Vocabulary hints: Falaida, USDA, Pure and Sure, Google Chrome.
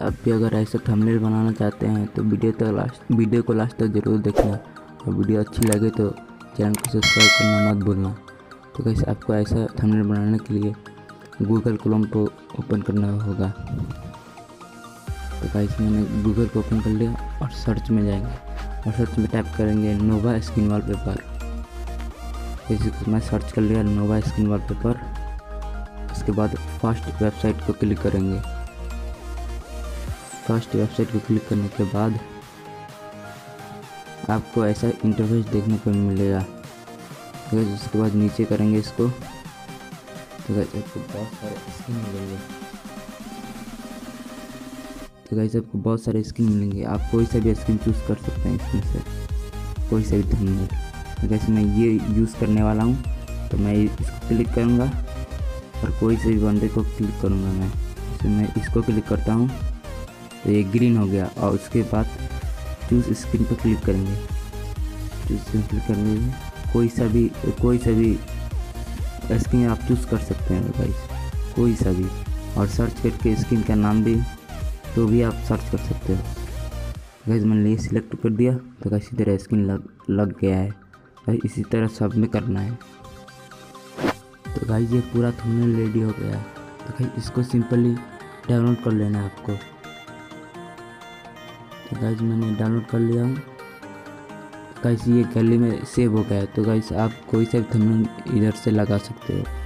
आप भी अगर ऐसे थंबनेल बनाना चाहते हैं तो वीडियो को लास्ट तक जरूर देखना, और वीडियो अच्छी लगे तो चैनल को सब्सक्राइब करना मत भूलना। तो गाइस आपको ऐसा थंबनेल बनाने के लिए गूगल क्रोम को ओपन करना होगा। तो गाइस मैंने गूगल को ओपन कर लिया और सर्च में जाएंगे और सर्च में टाइप करेंगे नोवा स्क्रीन वॉलपेपर। जैसे मैं सर्च कर लिया नोवा स्क्रीन वॉलपेपर, उसके बाद फर्स्ट वेबसाइट को क्लिक करेंगे। फर्स्ट वेबसाइट को क्लिक करने के बाद आपको ऐसा इंटरफेस देखने को मिलेगा। तो उसके बाद नीचे करेंगे इसको, तो गाइस आपको बहुत सारे स्किन मिलेंगे। तो गाइस आपको बहुत सारे स्किन मिलेंगे, आप कोई सा भी स्किन चूज़ कर सकते हैं इसमें से, कोई सा भी थंबनेल। तो गाइस मैं ये यूज़ करने वाला हूँ, तो मैं इसको क्लिक करूँगा और कोई से भी बंदे को क्लिक करूँगा। मैं इसको क्लिक करता हूँ तो ये ग्रीन हो गया, और उसके बाद चूज़ स्क्रीन पर क्लिक करेंगे। चूज़ स्क्रीन क्लिक करने में कोई सा भी स्क्रीन आप चूज़ कर सकते हैं गाइस, कोई सा भी, और सर्च करके स्क्रीन का नाम भी तो भी आप सर्च कर सकते हो। गाइस मैंने ये सिलेक्ट कर दिया तो गाइस इसी तरह स्क्रीन लग गया है। गाइस इसी तरह सब में करना है। तो गाइस ये पूरा थंबनेल रेडी हो गया। तो गाइस इसको सिंपली डाउनलोड कर लेना है आपको। तो गाइस मैंने डाउनलोड कर लिया हूँ। गाइस ये गैलरी में सेव हो गया है। तो गाइस आप कोई सा भी थंबनेल इधर से लगा सकते हो।